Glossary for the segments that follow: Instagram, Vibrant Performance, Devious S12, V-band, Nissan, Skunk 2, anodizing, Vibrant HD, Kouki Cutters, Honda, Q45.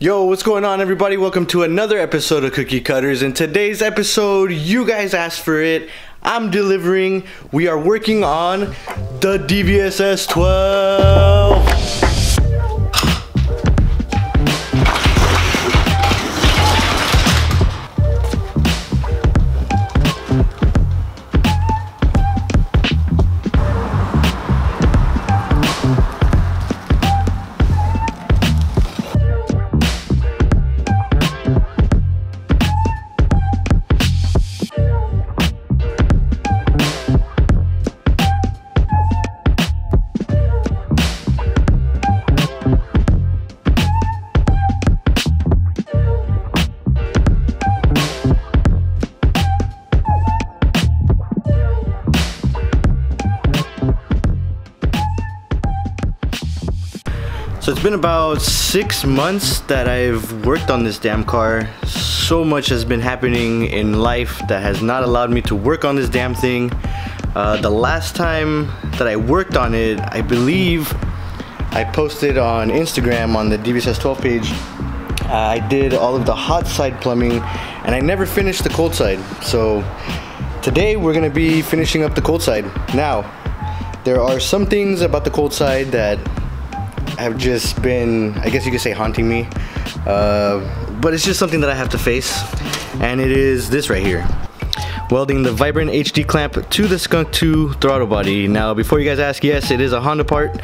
Yo, what's going on, everybody? Welcome to another episode of Kouki Cutters. In today's episode, you guys asked for it. I'm delivering. We are working on the Devious S12. So it's been about 6 months that I've worked on this damn car. So much has been happening in life that has not allowed me to work on this damn thing. The last time that I worked on it, I believe I posted on Instagram on the Devious S12 page. I did all of the hot side plumbing and I never finished the cold side. So today we're gonna be finishing up the cold side. Now, there are some things about the cold side that have just been, I guess you could say, haunting me, but it's just something that I have to face, and it is this right here: welding the Vibrant HD clamp to the Skunk 2 throttle body. Now, before you guys ask, yes, it is a Honda part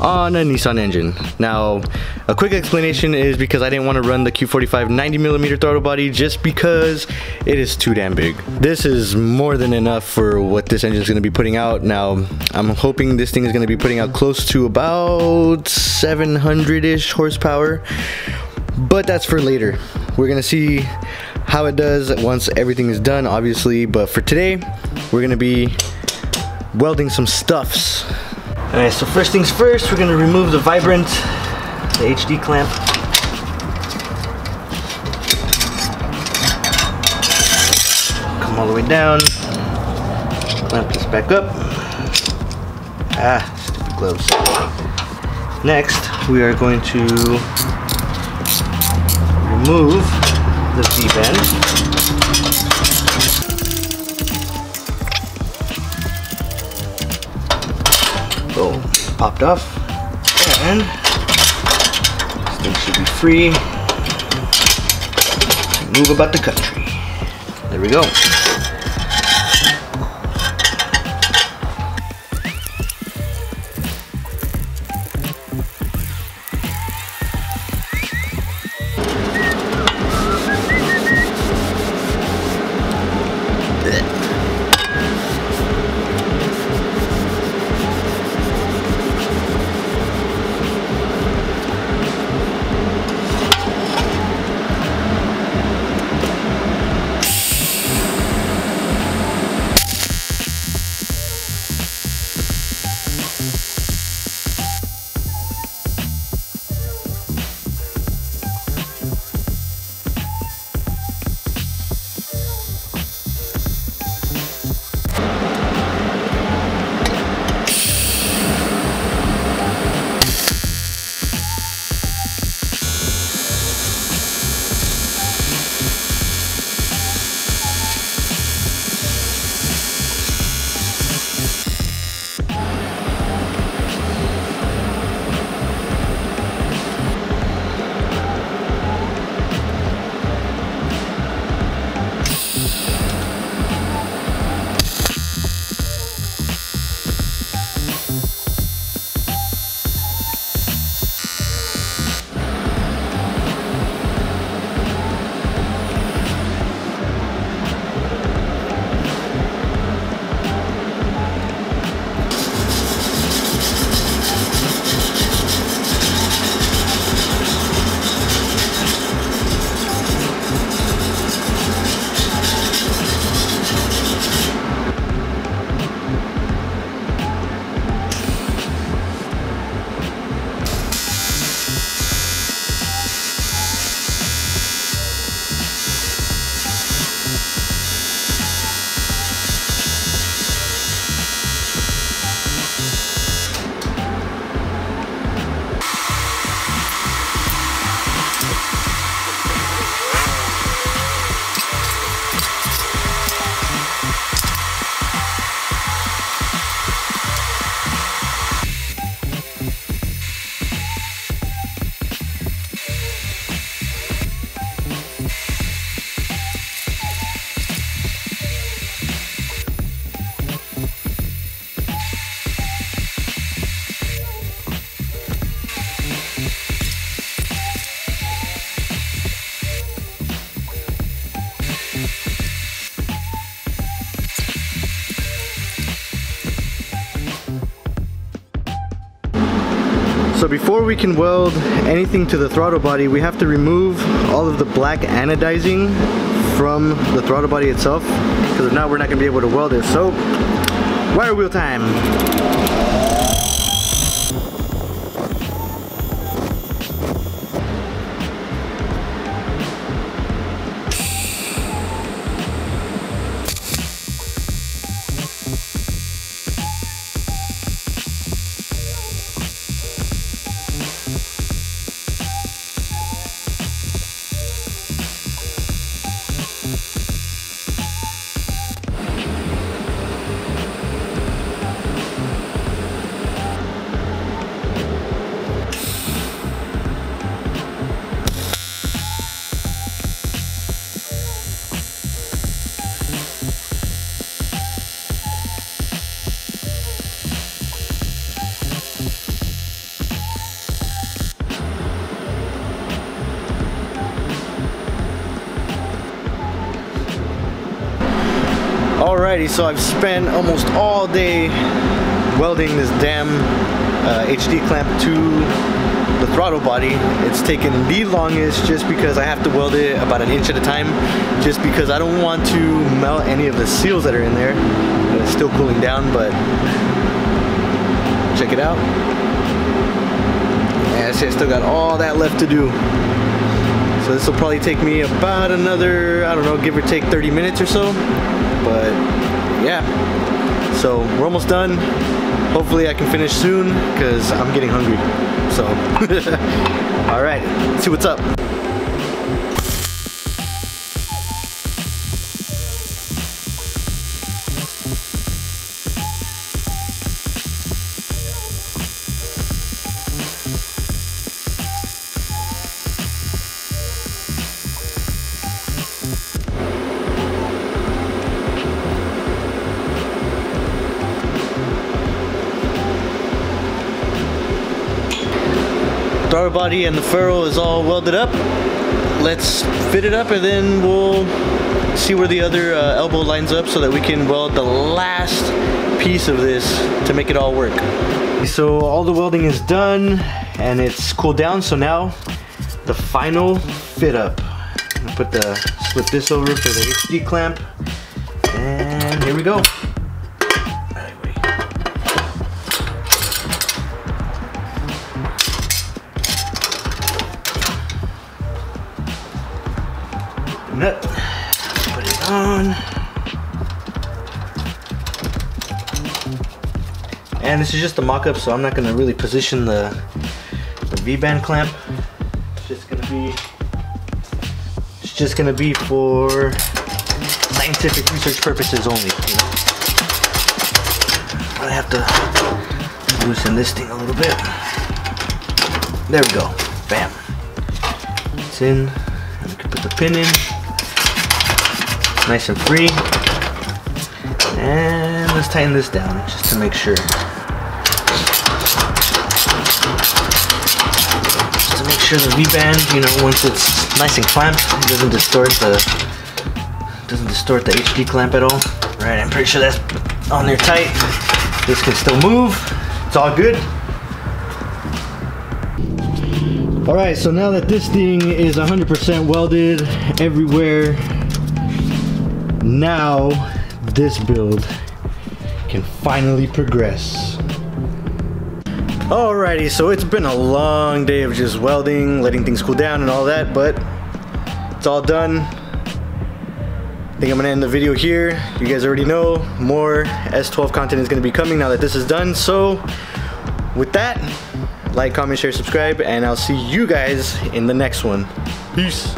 on a Nissan engine. Now, a quick explanation is because I didn't want to run the Q45 90mm throttle body just because it is too damn big. This is more than enough for what this engine is going to be putting out. Now, I'm hoping this thing is going to be putting out close to about 700-ish horsepower, but that's for later. We're going to see how it does once everything is done, obviously, but for today we're gonna be welding some stuffs. All right, so first things first, we're gonna remove the Vibrant, the HD clamp. Come all the way down, clamp this back up. Stupid gloves. Next, we are going to remove the V-bend. Boom, popped off, and this thing should be free to move about the country. There we go. before we can weld anything to the throttle body, we have to remove all of the black anodizing from the throttle body itself, because if not, we're not going to be able to weld it. So, wire wheel time! Alrighty, so I've spent almost all day welding this damn HD clamp to the throttle body. It's taken the longest just because I have to weld it about an inch at a time, just because I don't want to melt any of the seals that are in there. It's still cooling down, but check it out. Yeah, I still got all that left to do. So this will probably take me about another, I don't know, give or take 30 minutes or so. But yeah, so we're almost done. Hopefully I can finish soon because I'm getting hungry. So, all right, let's see what's up. Throttle body and the ferrule is all welded up. Let's fit it up and then we'll see where the other elbow lines up so that we can weld the last piece of this to make it all work. So all the welding is done and it's cooled down, so now the final fit up. I'm gonna put the, slip this over for the HD clamp and here we go. Put it on, and this is just a mock-up, so I'm not going to really position the V-band clamp. It's just going to be for scientific research purposes only, you know? I have to loosen this thing a little bit. There we go. Bam. It's in, and we can put the pin in. Nice and free, and let's tighten this down just to make sure. Just to make sure the V-band, you know, once it's nice and clamped, it doesn't distort the HD clamp at all. Right, I'm pretty sure that's on there tight. This can still move. It's all good. All right, so now that this thing is 100% welded everywhere, now this build can finally progress. Alrighty, so it's been a long day of just welding, letting things cool down and all that, but it's all done. I think I'm gonna end the video here. You guys already know more S12 content is gonna be coming now that this is done. So with that, like, comment, share, subscribe, and I'll see you guys in the next one. Peace.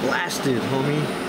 Blasted, homie.